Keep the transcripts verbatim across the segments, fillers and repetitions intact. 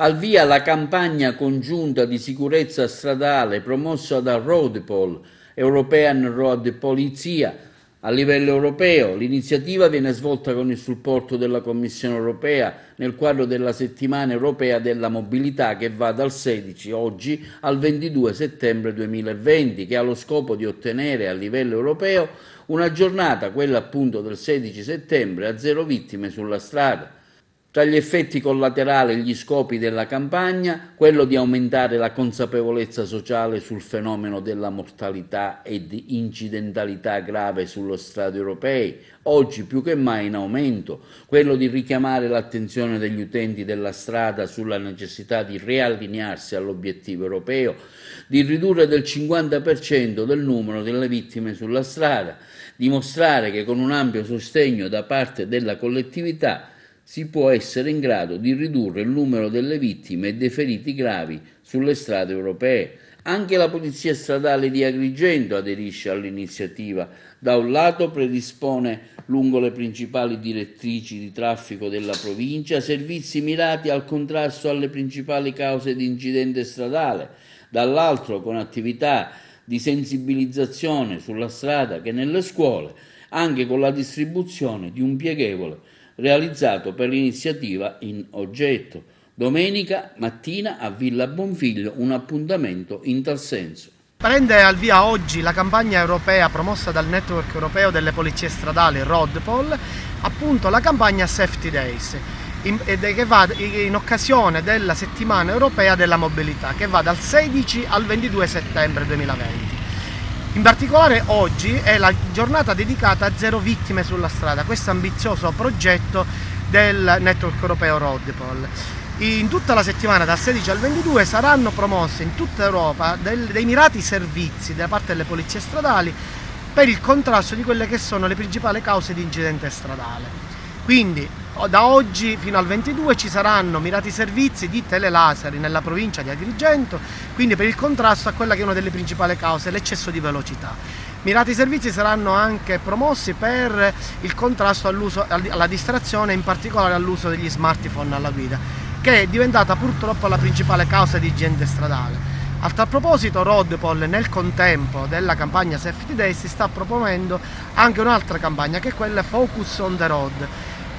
Al via la campagna congiunta di sicurezza stradale promossa da RoadPol, European Road Polizia. A livello europeo l'iniziativa viene svolta con il supporto della Commissione europea nel quadro della settimana europea della mobilità che va dal sedici oggi al ventidue settembre duemilaventi, che ha lo scopo di ottenere a livello europeo una giornata, quella appunto del sedici settembre, a zero vittime sulla strada. Tra gli effetti collaterali e gli scopi della campagna, quello di aumentare la consapevolezza sociale sul fenomeno della mortalità e di incidentalità grave sulle strade europee, oggi più che mai in aumento, quello di richiamare l'attenzione degli utenti della strada sulla necessità di riallinearsi all'obiettivo europeo, di ridurre del cinquanta per cento del numero delle vittime sulla strada, dimostrare che con un ampio sostegno da parte della collettività si può essere in grado di ridurre il numero delle vittime e dei feriti gravi sulle strade europee. Anche la Polizia Stradale di Agrigento aderisce all'iniziativa. Da un lato predispone, lungo le principali direttrici di traffico della provincia, servizi mirati al contrasto alle principali cause di incidente stradale, dall'altro con attività di sensibilizzazione sulla strada che nelle scuole, anche con la distribuzione di un pieghevole realizzato per l'iniziativa in oggetto. Domenica mattina a Villa Bonfiglio un appuntamento in tal senso. Prende al via oggi la campagna europea promossa dal Network Europeo delle Polizie Stradali RoadPol, appunto la campagna Safety Days, in, che va in occasione della settimana europea della mobilità che va dal sedici al ventidue settembre duemilaventi. In particolare oggi è la giornata dedicata a zero vittime sulla strada, questo ambizioso progetto del Network Europeo RoadPol. In tutta la settimana, dal sedici al ventidue, saranno promossi in tutta Europa dei mirati servizi da parte delle polizie stradali per il contrasto di quelle che sono le principali cause di incidente stradale. Quindi da oggi fino al ventidue ci saranno mirati servizi di telelaseri nella provincia di Agrigento, quindi per il contrasto a quella che è una delle principali cause, l'eccesso di velocità. Mirati servizi saranno anche promossi per il contrasto all'uso, alla distrazione, in particolare all'uso degli smartphone alla guida, che è diventata purtroppo la principale causa di incidente stradale. A tal proposito RoadPol, nel contempo della campagna Safety Days, si sta proponendo anche un'altra campagna che è quella Focus on the Road,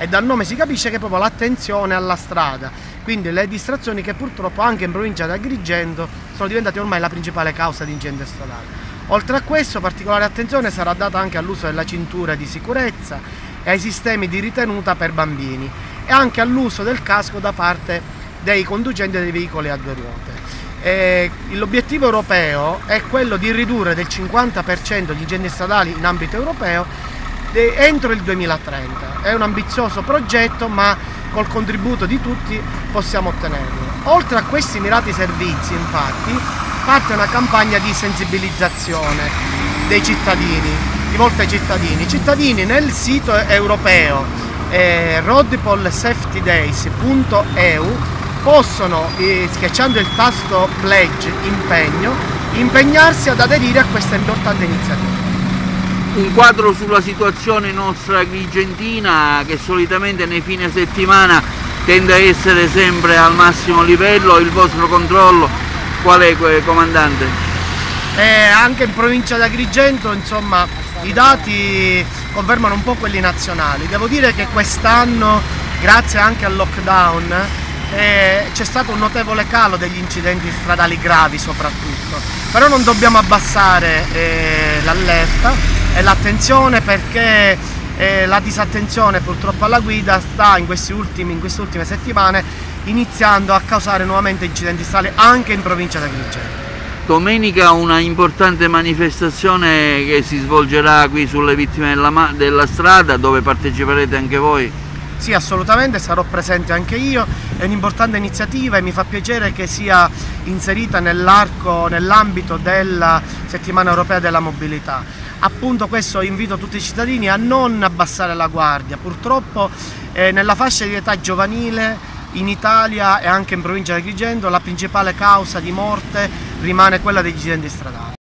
e dal nome si capisce che è proprio l'attenzione alla strada, quindi le distrazioni che purtroppo anche in provincia di Agrigento sono diventate ormai la principale causa di incidente stradale. Oltre a questo, particolare attenzione sarà data anche all'uso della cintura di sicurezza e ai sistemi di ritenuta per bambini, e anche all'uso del casco da parte dei conducenti dei veicoli a due ruote. L'obiettivo europeo è quello di ridurre del cinquanta per cento gli incendi stradali in ambito europeo entro il duemilatrenta. È un ambizioso progetto, ma col contributo di tutti possiamo ottenerlo. Oltre a questi mirati servizi, infatti, parte una campagna di sensibilizzazione dei cittadini, rivolta ai cittadini. I cittadini nel sito europeo eh, roadpolsafetydays punto e u possono, eh, schiacciando il tasto pledge impegno, impegnarsi ad aderire a questa importante iniziativa. Un quadro sulla situazione nostra agrigentina, che solitamente nei fine settimana tende a essere sempre al massimo livello. Il vostro controllo qual è, comandante? Eh, anche in provincia di Agrigento, insomma, i dati confermano un po' quelli nazionali. Devo dire che quest'anno, grazie anche al lockdown, Eh, c'è stato un notevole calo degli incidenti stradali gravi soprattutto, però non dobbiamo abbassare eh, l'allerta e l'attenzione, perché eh, la disattenzione purtroppo alla guida sta in, questi ultimi, in queste ultime settimane iniziando a causare nuovamente incidenti stradali anche in provincia di Agrigento. Domenica una importante manifestazione che si svolgerà qui sulle vittime della, della strada, dove parteciperete anche voi? Sì, assolutamente, sarò presente anche io. È un'importante iniziativa e mi fa piacere che sia inserita nell'arco, nell'ambito della settimana europea della mobilità. Appunto questo, invito tutti i cittadini a non abbassare la guardia. Purtroppo eh, nella fascia di età giovanile in Italia e anche in provincia di Agrigento la principale causa di morte rimane quella degli incidenti stradali.